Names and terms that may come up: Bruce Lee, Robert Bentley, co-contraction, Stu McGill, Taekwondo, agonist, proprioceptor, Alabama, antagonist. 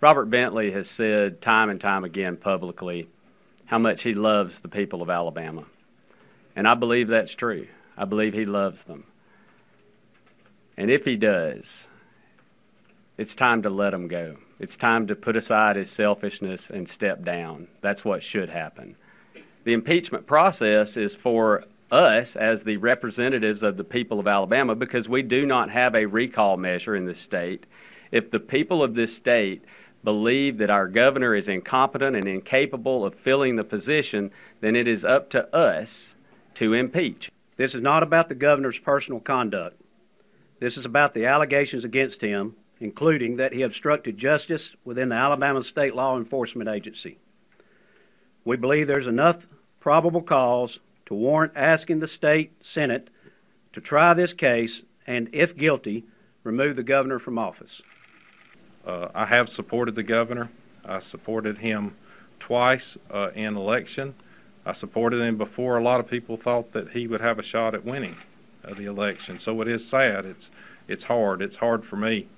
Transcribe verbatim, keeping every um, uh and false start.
Robert Bentley has said time and time again publicly how much he loves the people of Alabama. And I believe that's true. I believe he loves them. And if he does, it's time to let them go. It's time to put aside his selfishness and step down. That's what should happen. The impeachment process is for us as the representatives of the people of Alabama, because we do not have a recall measure in this state. If the people of this state believe that our governor is incompetent and incapable of filling the position, then it is up to us to impeach. This is not about the governor's personal conduct. This is about the allegations against him, including that he obstructed justice within the Alabama State Law Enforcement Agency. We believe there's enough probable cause to warrant asking the state Senate to try this case and, if guilty, remove the governor from office. Uh, I have supported the governor. I supported him twice uh, in election. I supported him before a lot of people thought that he would have a shot at winning uh, the election. So it is sad. It's, it's hard. It's hard for me.